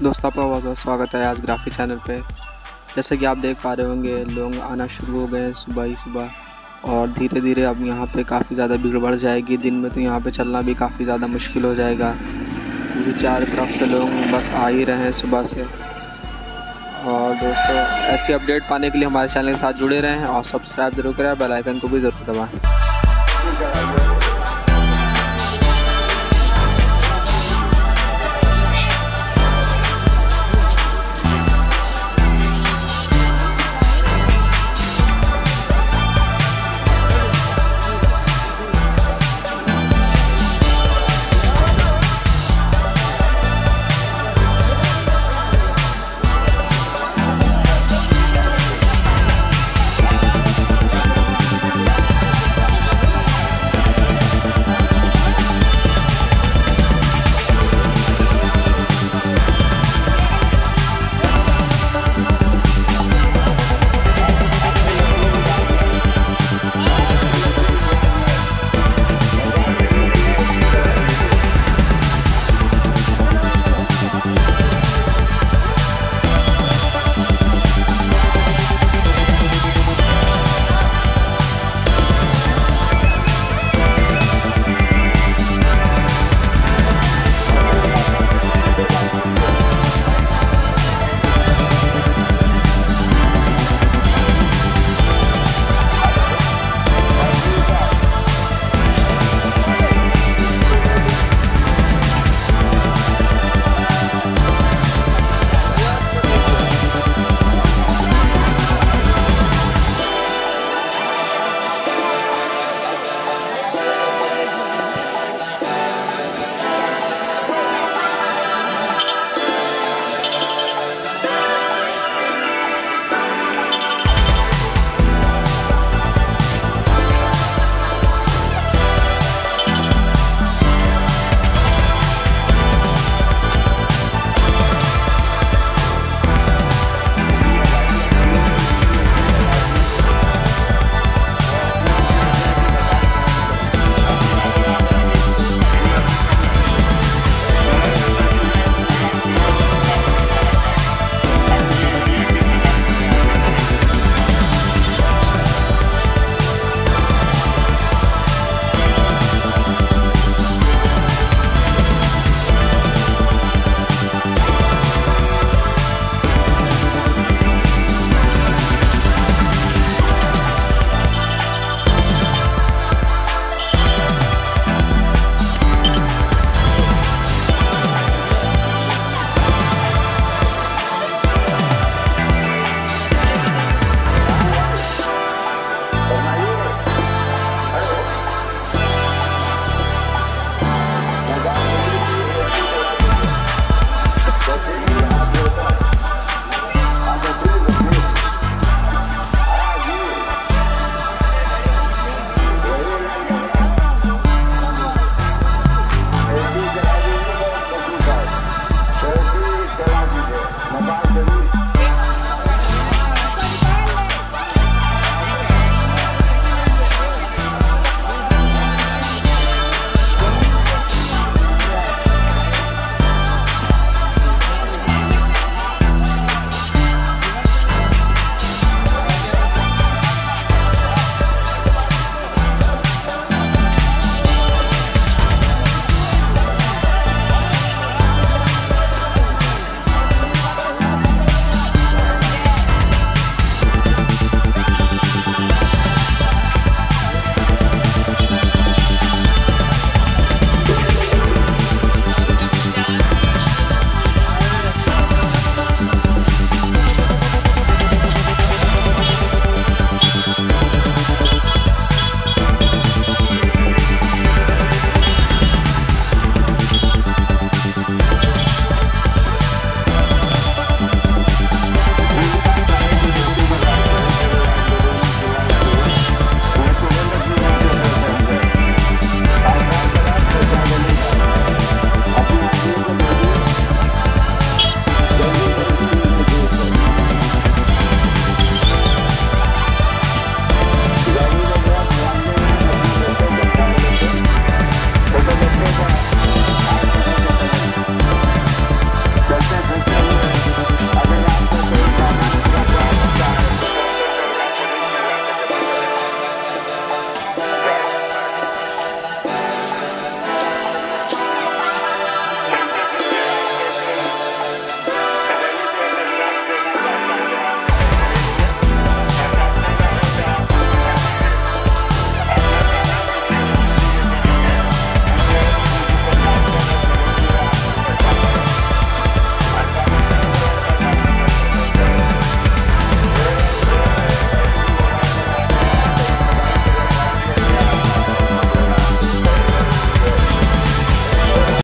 दोस्तों आपका बहुत बहुत स्वागत है आज ग्राफिक चैनल पे। जैसे कि आप देख पा रहे होंगे लोग आना शुरू हो गए सुबह ही सुबह, और धीरे धीरे अब यहाँ पे काफ़ी ज़्यादा भीड़ बढ़ जाएगी दिन में, तो यहाँ पे चलना भी काफ़ी ज़्यादा मुश्किल हो जाएगा क्योंकि चारों तरफ से लोग बस आ ही रहे हैं सुबह से। और दोस्तों ऐसी अपडेट पाने के लिए हमारे चैनल के साथ जुड़े रहें और सब्सक्राइब ज़रूर करें, बेल आइकन को भी ज़रूर दबाएँ।